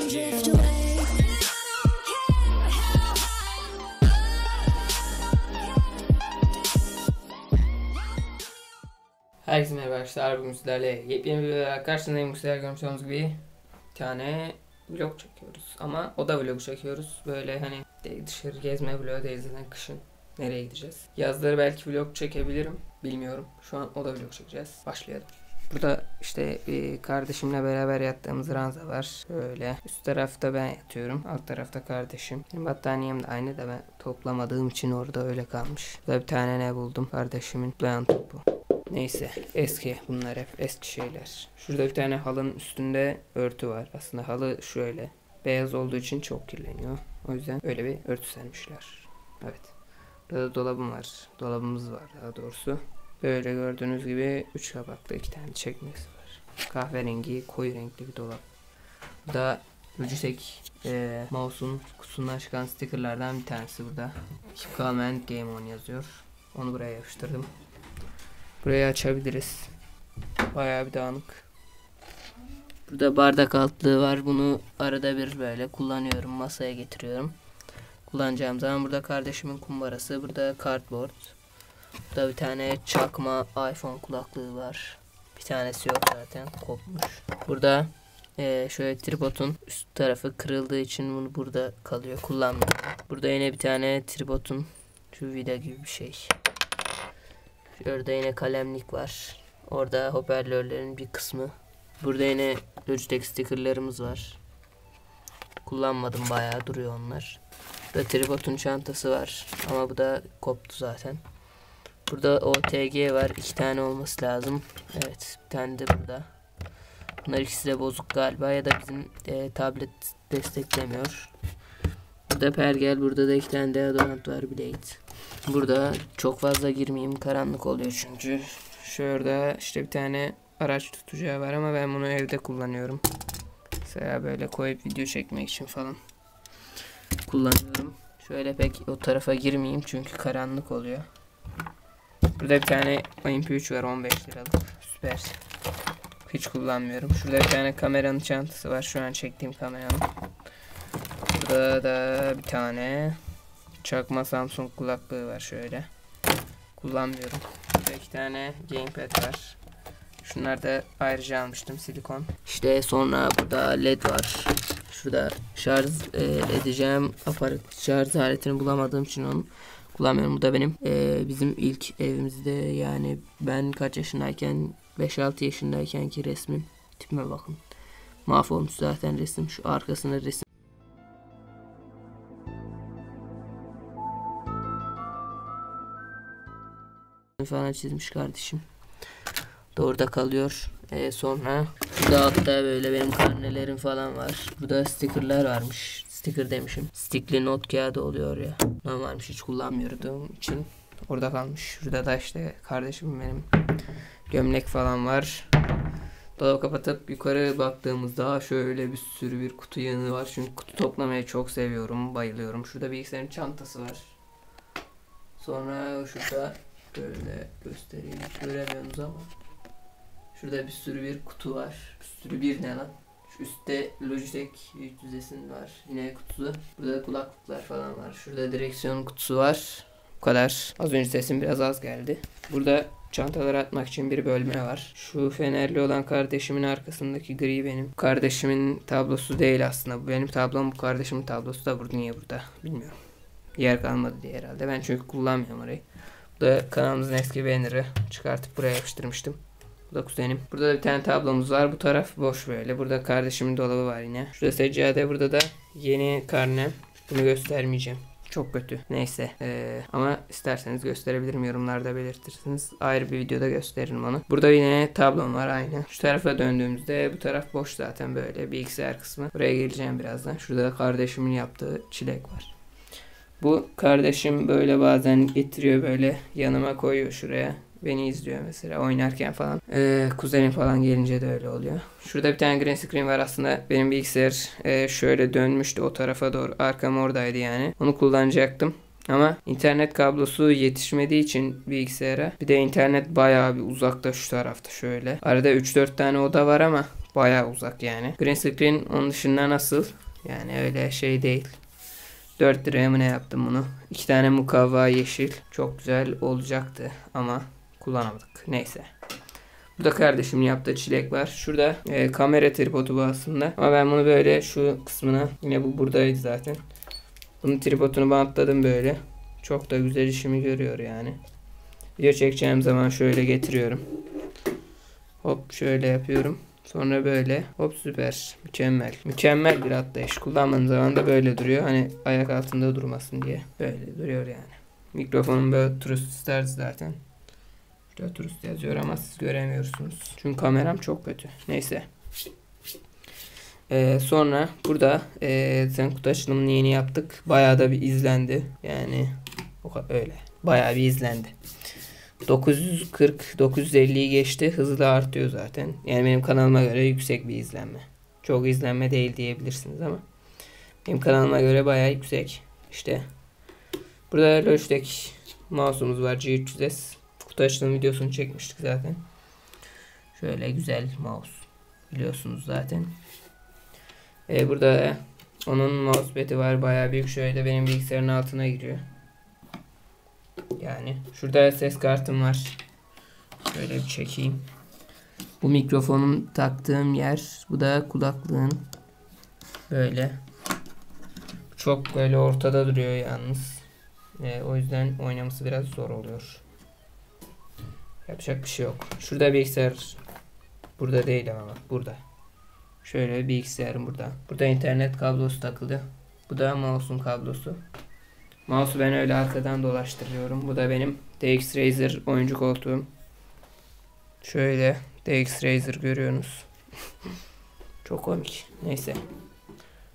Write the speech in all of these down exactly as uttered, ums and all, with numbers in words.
Herkese merhaba arkadaşlar, bugün sizlerle yepyeni bir videoda karşınızdayım. Sizler görmüş olduğunuz gibi bir tane vlog çekiyoruz ama oda vlogu çekiyoruz. Böyle hani dışarı gezme vlogu değil, zaten kışın nereye gideceğiz. Yazları belki vlog çekebilirim, bilmiyorum. Şu an oda vlog çekeceğiz. Başlayalım. Burada işte bir kardeşimle beraber yattığımız ranza var. Böyle üst tarafta ben yatıyorum, alt tarafta kardeşim. Benim battaniyem de aynı da ben toplamadığım için orada öyle kalmış. Burada bir tane ne buldum, kardeşimin toplayan topu. Neyse, eski bunlar, hep eski şeyler. Şurada bir tane halının üstünde örtü var. Aslında halı şöyle beyaz olduğu için çok kirleniyor. O yüzden öyle bir örtü sermişler. Evet. Burada da dolabım var. Dolabımız var daha doğrusu. Böyle gördüğünüz gibi üç kabaklı iki tane çekmesi var. Kahverengi koyu renkli bir dolap. Bu da Logitech e, mouse'un kutusundan çıkan stickerlardan bir tanesi burada. Keep Calm and Game On yazıyor. Onu buraya yapıştırdım. Burayı açabiliriz. Bayağı bir dağınık. Burada bardak altlığı var. Bunu arada bir böyle kullanıyorum. Masaya getiriyorum. Kullanacağım zaman. Burada kardeşimin kumbarası. Burada cardboard. Burada bir tane çakma iPhone kulaklığı var. Bir tanesi yok zaten. Kopmuş. Burada e, şöyle tripodun üst tarafı kırıldığı için bunu burada kalıyor. Kullanmıyorum. Burada yine bir tane tripodun şu vida gibi bir şey. Orada yine kalemlik var. Orada hoparlörlerin bir kısmı. Burada yine Logitech stickerlarımız var. Kullanmadım, bayağı duruyor onlar. Burada tripodun çantası var. Ama bu da koptu zaten. Burada O T G var. İki tane olması lazım. Evet, bir tane de burada. Bunlar ikisi de bozuk galiba. Ya da bizim e, tablet desteklemiyor. Burada pergel. Burada da iki tane deodorant var. Blade. Burada çok fazla girmeyeyim, karanlık oluyor çünkü. Şurada işte bir tane araç tutacağı var ama ben bunu evde kullanıyorum. Mesela böyle koyup video çekmek için falan kullanıyorum. Şöyle pek o tarafa girmeyeyim çünkü karanlık oluyor. Burada bir tane M P üç var, on beş liralık, süper. Hiç kullanmıyorum. Şurada bir tane kameranın çantası var, şu an çektiğim kameranın. Burada da bir tane çakma Samsung kulaklığı var, şöyle kullanmıyorum. Burada iki tane gamepad var. Şunları da ayrıca almıştım, silikon. İşte sonra burada led var. Şurada şarj e, edeceğim aparat, şarj aletini bulamadığım için onu kullanmıyorum. Bu da benim e, bizim ilk evimizde, yani ben kaç yaşındayken, beş altı yaşındaykenki resmim. Tipime bakın, mahvolmuş zaten resim. Şu arkasına resim. Falan çizmiş kardeşim. Orada kalıyor. Ee, sonra burada altta böyle benim karnelerim falan var. Burada stickerlar varmış. Sticker demişim. Stickli not kağıdı oluyor ya. Ben varmış, hiç kullanmıyordum için orada kalmış. Şurada da işte kardeşim benim gömlek falan var. Dolabı kapatıp yukarı baktığımızda şöyle bir sürü bir kutu yığını var. Çünkü kutu toplamayı çok seviyorum. Bayılıyorum. Şurada bilgisayarın çantası var. Sonra şurada böyle göstereyim, göremiyorsunuz ama şurada bir sürü bir kutu var. Bir sürü bir ne lan? Şu üstte Logitech G üç yüz S var, yine kutusu. Burada kulaklıklar falan var. Şurada direksiyon kutusu var. Bu kadar. Az önce sesim biraz az geldi. Burada çantaları atmak için bir bölme var. Şu fenerli olan kardeşimin arkasındaki gri benim. Kardeşimin tablosu değil aslında. Bu benim tablom, bu kardeşimin tablosu da burada. Niye burada? Bilmiyorum. Yer kalmadı diye herhalde. Ben çünkü kullanmıyorum orayı. Burada kanalımızın eski banner'ı çıkartıp buraya yapıştırmıştım. Bu da kuzenim. Burada da bir tane tablomuz var. Bu taraf boş böyle. Burada kardeşimin dolabı var yine. Şurada seccade. Burada da yeni karnem. Bunu göstermeyeceğim. Çok kötü. Neyse. Ee, ama isterseniz gösterebilirim. Yorumlarda belirtirsiniz. Ayrı bir videoda gösteririm onu. Burada yine tablom var aynı. Şu tarafa döndüğümüzde bu taraf boş zaten böyle. Bilgisayar kısmı. Buraya geleceğim birazdan. Şurada da kardeşimin yaptığı çilek var. Bu kardeşim böyle bazen getiriyor, böyle yanıma koyuyor şuraya. Beni izliyor mesela oynarken falan. Ee, kuzenim falan gelince de öyle oluyor. Şurada bir tane green screen var. Aslında benim bilgisayar e, şöyle dönmüştü o tarafa doğru. Arkam oradaydı yani. Onu kullanacaktım. Ama internet kablosu yetişmediği için bilgisayara. Bir de internet bayağı bir uzakta şu tarafta şöyle. Arada üç dört tane oda var ama Bayağı uzak yani. Green screen onun dışında nasıl? Yani öyle şey değil. dört liraya mı ne yaptım bunu? iki tane mukavva yeşil. Çok güzel olacaktı ama kullanamadık. Neyse. Burada kardeşim yaptığı çilek var. Şurada e, kamera tripodu bu aslında. Ama ben bunu böyle şu kısmına, yine bu buradaydı zaten. Bunun tripodunu bantladım böyle. Çok da güzel işimi görüyor yani. Video çekeceğim zaman şöyle getiriyorum. Hop şöyle yapıyorum. Sonra böyle. Hop süper. Mükemmel. Mükemmel bir atlayış. Kullandığım zaman da böyle duruyor. Hani ayak altında durmasın diye. Böyle duruyor yani. Mikrofonum böyle trust tarzı zaten. Şurada trust yazıyor ama siz göremiyorsunuz. Çünkü kameram çok kötü. Neyse. Ee, sonra burada e, sen kutu açılımını yeni yaptık. Bayağı da bir izlendi. Yani öyle. Bayağı bir izlendi. dokuz yüz kırk dokuz yüz elliyi geçti. Hızla artıyor zaten. Yani benim kanalıma göre yüksek bir izlenme. Çok izlenme değil diyebilirsiniz ama benim kanalıma göre bayağı yüksek. İşte burada Logitech mouse'umuz var. G üç yüz S. Kutu açılım videosunu çekmiştik zaten. Şöyle güzel mouse. Biliyorsunuz zaten. Ee, burada onun mousepad'i var. Bayağı büyük. Şöyle benim bilgisayarın altına giriyor. Yani şurada ses kartım var. Şöyle bir çekeyim. Bu mikrofonum taktığım yer. Bu da kulaklığın. Böyle. Çok böyle ortada duruyor yalnız. Ee, o yüzden oynaması biraz zor oluyor. Yapacak bir şey yok. Şurada bilgisayar. Burada değil ama burada. Şöyle bilgisayarım burada. Burada internet kablosu takıldı. Bu da mouse'un kablosu. Mouse'u ben öyle arkadan dolaştırıyorum. Bu da benim D X Razer oyuncu koltuğum. Şöyle D X Razer görüyorsunuz. Çok komik. Neyse.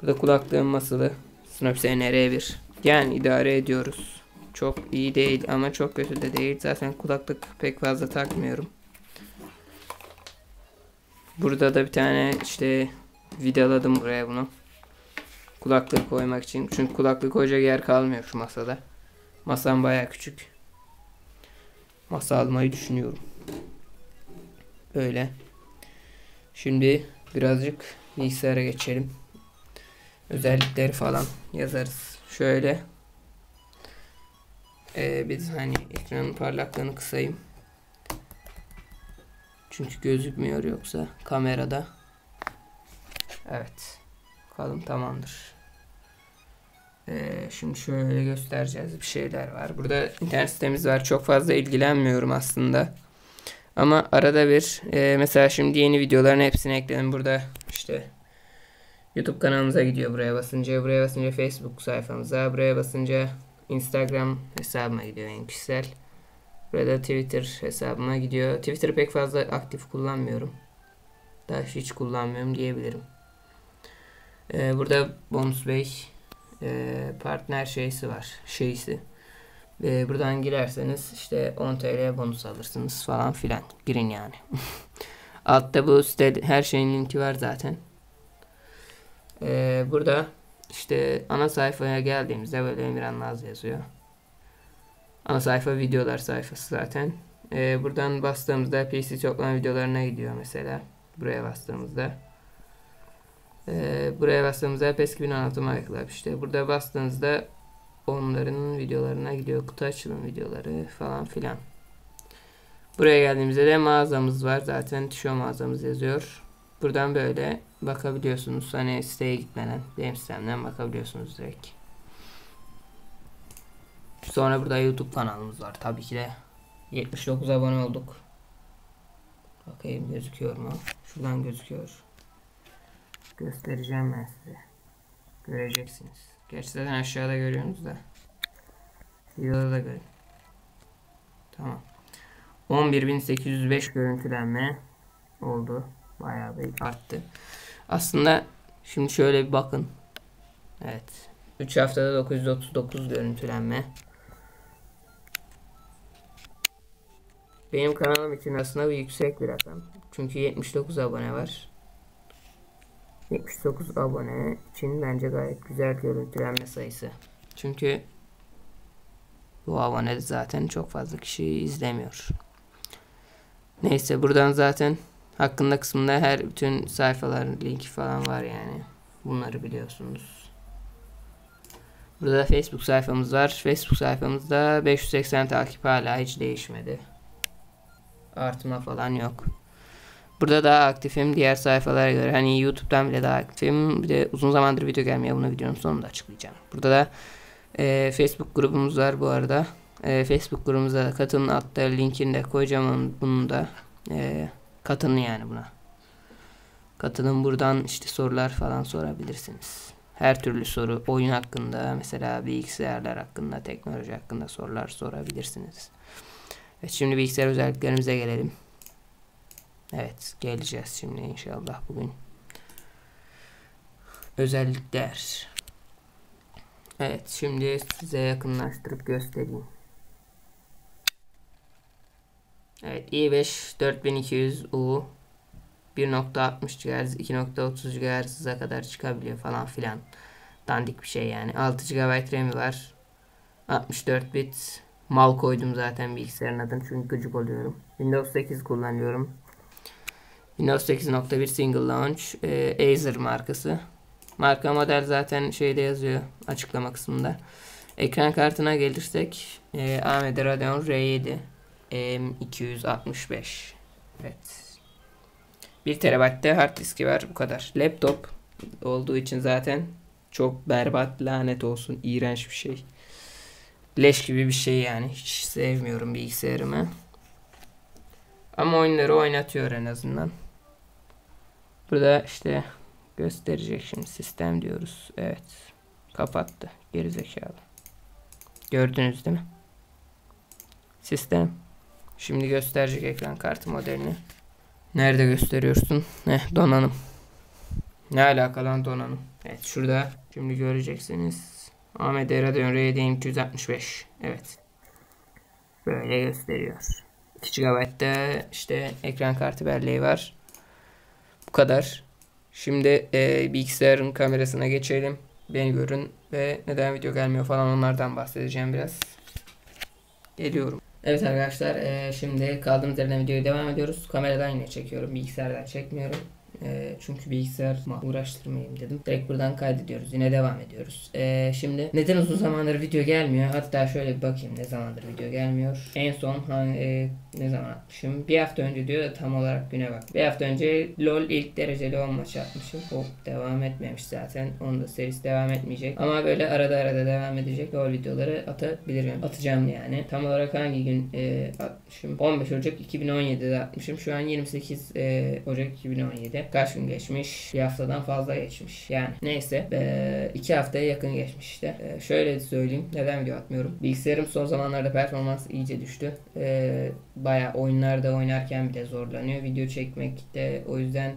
Burada kulaklığım masalı. Synopse N R bir. Yani idare ediyoruz. Çok iyi değil ama çok kötü de değil. Zaten kulaklık pek fazla takmıyorum. Burada da bir tane işte vidaladım buraya bunu. Kulaklık koymak için. Çünkü kulaklık koyacak yer kalmıyor şu masada. Masam bayağı küçük. Masa almayı düşünüyorum. Öyle. Şimdi birazcık bilgisayara geçelim. Özellikleri falan yazarız. Şöyle. Ee, biz hani ekranın parlaklığını kısayım. Çünkü gözükmüyor yoksa kamerada. Evet. Bakalım tamamdır. Ee, şimdi şöyle göstereceğiz. Bir şeyler var. Burada internet sitemiz var. Çok fazla ilgilenmiyorum aslında. Ama arada bir e, mesela şimdi yeni videoların hepsini ekledim. Burada işte YouTube kanalımıza gidiyor. Buraya basınca, buraya basınca Facebook sayfamıza, buraya basınca Instagram hesabıma gidiyor en kişisel. Burada Twitter hesabıma gidiyor. Twitter'ı pek fazla aktif kullanmıyorum. Daha hiç kullanmıyorum diyebilirim. Ee, burada Bonus Bey e, partner şeysi var. Şeysi. E, buradan girerseniz işte on T L bonus alırsınız falan filan. Girin yani. Altta bu site her şeyin linki var zaten. E, burada işte ana sayfaya geldiğimizde böyle Emirhan Naz yazıyor. Ana sayfa videolar sayfası zaten. E, buradan bastığımızda P C toplama videolarına gidiyor mesela. Buraya bastığımızda. Ee, buraya bastığımızda PES iki bin on altı MyClub işte. Burada bastığınızda onların videolarına gidiyor. Kutu açılım videoları falan filan. Buraya geldiğimizde de mağazamız var. Zaten tişört mağazamız yazıyor. Buradan böyle bakabiliyorsunuz. Hani siteye gitmeden benim sistemden bakabiliyorsunuz direkt. Sonra burada YouTube kanalımız var. Tabii ki de yetmiş dokuz abone olduk. Bakayım gözüküyor mu? Şuradan gözüküyor. Göstereceğim ben size. Göreceksiniz. Gerçi zaten aşağıda görüyorsunuz da. Videoda da görün. Tamam. on bir bin sekiz yüz beş görüntülenme oldu. Bayağı bir arttı. Aslında şimdi şöyle bir bakın. Evet. üç haftada dokuz yüz otuz dokuz görüntülenme. Benim kanalım için aslında bir yüksek bir rakam. Çünkü yetmiş dokuz abone var. yetmiş dokuz abone için bence gayet güzel görüntülenme sayısı. Çünkü bu abone zaten çok fazla kişi izlemiyor. Neyse buradan zaten Hakkında kısmında her bütün sayfaların linki falan var yani. Bunları biliyorsunuz. Burada Facebook sayfamız var. Facebook sayfamızda beş yüz seksen takip hala hiç değişmedi. Artma falan yok. Burada daha aktifim diğer sayfalara göre. Hani YouTube'dan bile daha aktifim. Bir de uzun zamandır video gelmiyor. Bunu videonun sonunda açıklayacağım. Burada da e, Facebook grubumuz var bu arada. E, Facebook grubumuza da katılın. Altta linkini de koyacağım. Bunu da e, katılın yani buna. Katılın, buradan işte sorular falan sorabilirsiniz. Her türlü soru, oyun hakkında, mesela bilgisayarlar hakkında, teknoloji hakkında sorular sorabilirsiniz. Evet, şimdi bilgisayar özelliklerimize gelelim. Evet, geleceğiz şimdi inşallah bugün. Özellikler. Evet, şimdi size yakınlaştırıp göstereyim. Evet, i beş dört bin iki yüz U bir nokta altmış gigahertz, iki nokta otuz gigahertz'e kadar çıkabiliyor falan filan. Dandik bir şey yani. altı gigabayt RAM'i var. altmış dört bit. Mal koydum zaten bilgisayarın adını çünkü gıcık oluyorum. Windows sekiz kullanıyorum. Windows sekiz nokta bir Single Launch. E, Acer markası. Marka model zaten şeyde yazıyor. Açıklama kısmında. Ekran kartına gelirsek. E, A M D Radeon R yedi. M iki yüz altmış beş. Evet. bir terabayt'te hard diski var, bu kadar. Laptop olduğu için zaten çok berbat, lanet olsun, iğrenç bir şey. Leş gibi bir şey yani. Hiç sevmiyorum bilgisayarımı. Ama oyunları oynatıyor en azından. Burada işte gösterecek şimdi, sistem diyoruz. Evet. Kapattı. Gerizekalı. Gördünüz değil mi? Sistem. Şimdi gösterecek ekran kartı modelini. Nerede gösteriyorsun? Heh, donanım. Ne alakalı lan donanım? Evet, şurada şimdi göreceksiniz. A M D Radeon R yedi M iki yüz altmış beş. Evet. Böyle gösteriyor. iki gigabayt'ta işte ekran kartı belleği var. Bu kadar. Şimdi e, bilgisayarın kamerasına geçelim. Beni görün ve neden video gelmiyor falan, onlardan bahsedeceğim biraz. Geliyorum. Evet arkadaşlar, e, şimdi kaldığımız yerden videoya devam ediyoruz. Kameradan yine çekiyorum, bilgisayardan çekmiyorum. E, çünkü bilgisayar uğraştırmayayım dedim. Direkt buradan kaydediyoruz, yine devam ediyoruz. E, şimdi neden uzun zamandır video gelmiyor? Hatta şöyle bir bakayım ne zamandır video gelmiyor. En son hani, e, ne zaman atmışım? Bir hafta önce diyor da tam olarak güne bak. Bir hafta önce LOL ilk dereceli on maç atmışım. Hop, devam etmemiş zaten. Onun da serisi devam etmeyecek. Ama böyle arada arada devam edecek LOL videoları atabilirim. Atacağım yani. Tam olarak hangi gün e, atmışım? on beş Ocak iki bin on yedi'de atmışım. Şu an yirmi sekiz Ocak iki bin on yedi. Kaç gün geçmiş? Bir haftadan fazla geçmiş. Yani neyse. E, iki haftaya yakın geçmiş işte. E, şöyle söyleyeyim. Neden video atmıyorum? Bilgisayarım son zamanlarda performans iyice düştü. E, bayağı oyunlarda oynarken bile zorlanıyor. Video çekmek de o yüzden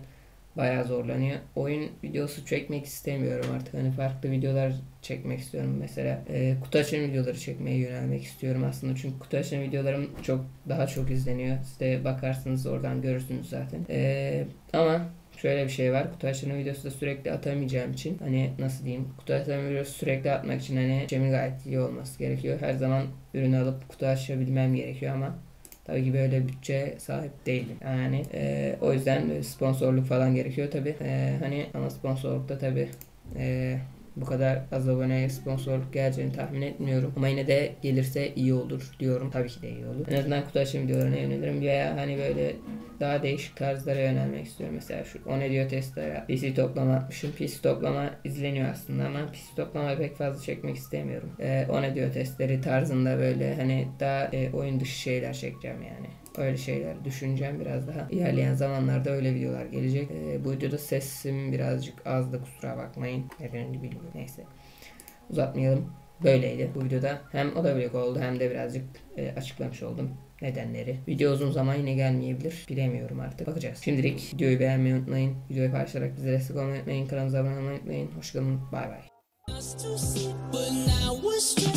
bayağı zorlanıyor. Oyun videosu çekmek istemiyorum artık. Hani farklı videolar çekmek istiyorum. Mesela e, kutu açılım videoları çekmeye yönelmek istiyorum aslında. Çünkü kutu açılım videolarım çok daha çok izleniyor. Siz de bakarsınız, oradan görürsünüz zaten. E, ama şöyle bir şey var. Kutu açılım videosu da sürekli atamayacağım için, hani nasıl diyeyim, kutu açılım videosu sürekli atmak için hani bütçemin gayet iyi olması gerekiyor. Her zaman ürünü alıp kutu açabilmem gerekiyor ama tabii ki böyle bütçe sahip değilim. Yani e, o yüzden sponsorluk falan gerekiyor tabii. E, hani ama sponsorlukta tabii e, bu kadar az aboneye sponsorluk geleceğini tahmin etmiyorum. Ama yine de gelirse iyi olur diyorum. Tabii ki de iyi olur. En azından kutu açım videolarına yönelirim. Veya hani böyle daha değişik tarzlara yönelmek istiyorum. Mesela şu o ne diyor testlara. P C toplama atmışım. P C toplama izleniyor aslında ama P C toplama pek fazla çekmek istemiyorum. Ee, o ne diyor testleri tarzında böyle hani daha e, oyun dışı şeyler çekeceğim yani. Öyle şeyler düşüneceğim biraz daha. İlerleyen zamanlarda öyle videolar gelecek. Ee, bu videoda sesim birazcık azdı, kusura bakmayın. Neden bilmiyorum. Neyse. Uzatmayalım. Böyleydi. Bu videoda hem o da vlog oldu hem de birazcık e, açıklamış oldum nedenleri. Video uzun zaman yine gelmeyebilir. Bilemiyorum artık. Bakacağız. Şimdilik videoyu beğenmeyi unutmayın. Videoyu paylaşarak bize destek olmayı unutmayın. Kanalımıza abone olmayı unutmayın. Hoşçakalın. Bay bay.